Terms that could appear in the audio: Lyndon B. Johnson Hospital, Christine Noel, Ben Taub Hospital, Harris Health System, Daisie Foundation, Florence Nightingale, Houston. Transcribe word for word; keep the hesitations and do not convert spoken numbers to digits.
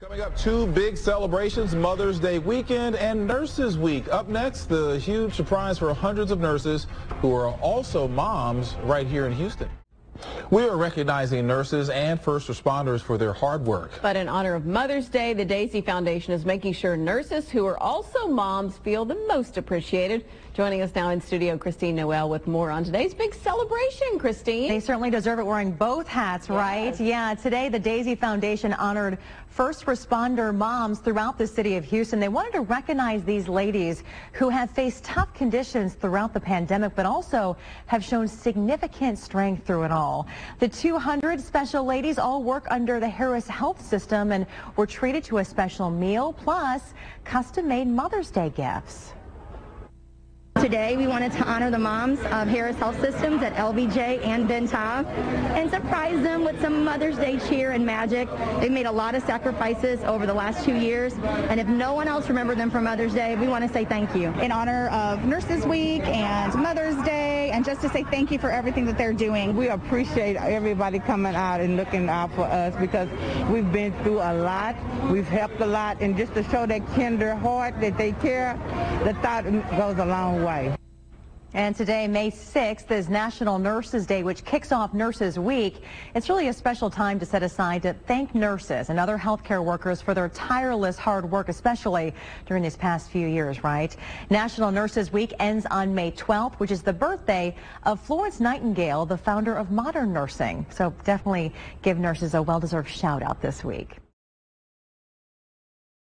Coming up, two big celebrations, Mother's Day weekend and Nurses Week. Up next, the huge surprise for hundreds of nurses who are also moms right here in Houston. We are recognizing nurses and first responders for their hard work. But in honor of Mother's Day, the Daisie Foundation is making sure nurses who are also moms feel the most appreciated. Joining us now in studio, Christine Noel with more on today's big celebration, Christine. They certainly deserve it, wearing both hats, right? Yes. Yeah, today the Daisie Foundation honored first responder moms throughout the city of Houston. They wanted to recognize these ladies who have faced tough conditions throughout the pandemic, but also have shown significant strength through it all. The two hundred special ladies all work under the Harris Health System and were treated to a special meal plus custom-made Mother's Day gifts. Today we wanted to honor the moms of Harris Health Systems at L B J and Ben Taub and surprise them with some Mother's Day cheer and magic. They've made a lot of sacrifices over the last two years, and if no one else remembered them for Mother's Day, we want to say thank you. In honor of Nurses Week and Mother's Day, and just to say thank you for everything that they're doing. We appreciate everybody coming out and looking out for us because we've been through a lot, we've helped a lot, and just to show that tender heart that they care, the thought goes a long way. And today, May sixth, is National Nurses Day, which kicks off Nurses Week. It's really a special time to set aside to thank nurses and other healthcare workers for their tireless hard work, especially during these past few years, right? National Nurses Week ends on May twelfth, which is the birthday of Florence Nightingale, the founder of modern nursing. So definitely give nurses a well-deserved shout out this week.